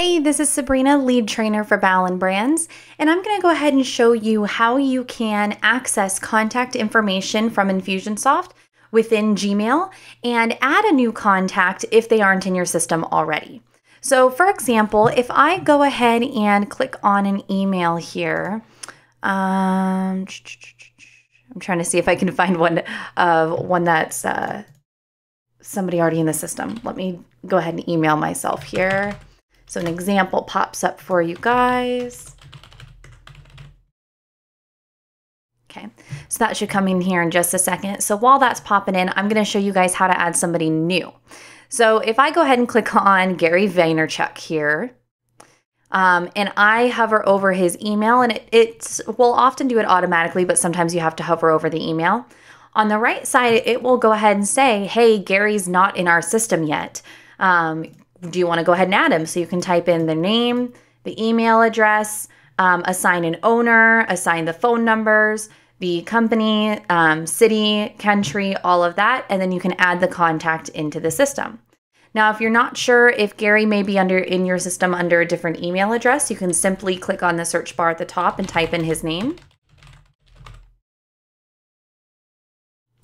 Hey, this is Sabrina, lead trainer for Ballen Brands, and I'm going to go ahead and show you how you can access contact information from Infusionsoft within Gmail and add a new contact if they aren't in your system already. So for example, if I go ahead and click on an email here, I'm trying to see if I can find one that's somebody already in the system. Let me go ahead and email myself here. So an example pops up for you guys. Okay, so that should come in here in just a second. So while that's popping in, I'm gonna show you guys how to add somebody new. So if I go ahead and click on Gary Vaynerchuk here, and I hover over his email, and it will often do it automatically, but sometimes you have to hover over the email. On the right side, it will go ahead and say, hey, Gary's not in our system yet. Do you want to go ahead and add him? So you can type in the name, the email address, assign an owner, assign the phone numbers, the company, city, country, all of that, and then you can add the contact into the system. Now, if you're not sure if Gary may be in your system under a different email address, you can simply click on the search bar at the top and type in his name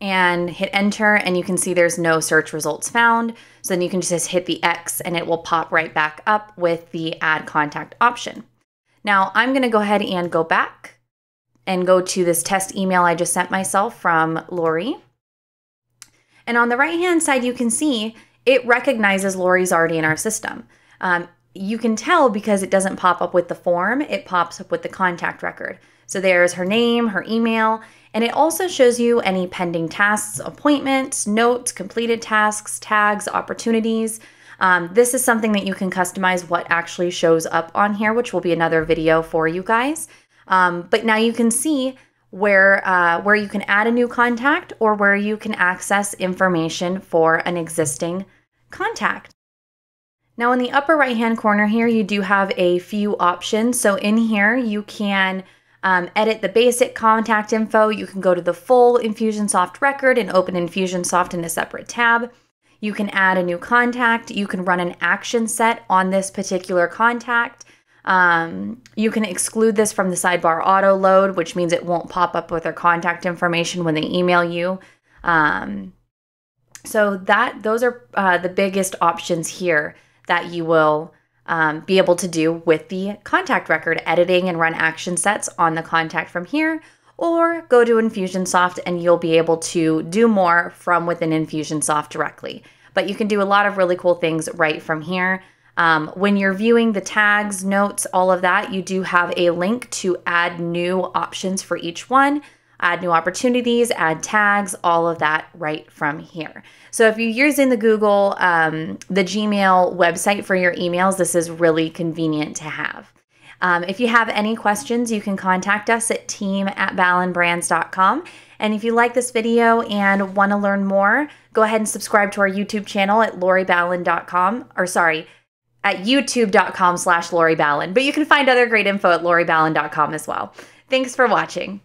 and hit enter, and you can see there's no search results found. So then you can just hit the X and it will pop right back up with the add contact option. Now I'm gonna go ahead and go back and go to this test email I just sent myself from Lori. And on the right-hand side, you can see it recognizes Lori's already in our system. You can tell because it doesn't pop up with the form, it pops up with the contact record. So there's her name, her email, and it also shows you any pending tasks, appointments, notes, completed tasks, tags, opportunities. This is something that you can customize what actually shows up on here, which will be another video for you guys. But now you can see where you can add a new contact or where you can access information for an existing contact. Now in the upper right-hand corner here, you do have a few options. So in here, you can edit the basic contact info. You can go to the full Infusionsoft record and open Infusionsoft in a separate tab. You can add a new contact. You can run an action set on this particular contact. You can exclude this from the sidebar auto load, which means it won't pop up with their contact information when they email you. So those are the biggest options here that you will be able to do with the contact record, editing and run action sets on the contact from here, or go to Infusionsoft and you'll be able to do more from within Infusionsoft directly. But you can do a lot of really cool things right from here. When you're viewing the tags, notes, all of that, you do have a link to add new options for each one, add new opportunities, add tags, all of that right from here. So if you're using the Google, the Gmail website for your emails, this is really convenient to have. If you have any questions, you can contact us at team@ballenbrands.com. And if you like this video and want to learn more, go ahead and subscribe to our YouTube channel at loriballen.com, or sorry, at youtube.com/loriballen. But you can find other great info at loriballen.com as well. Thanks for watching.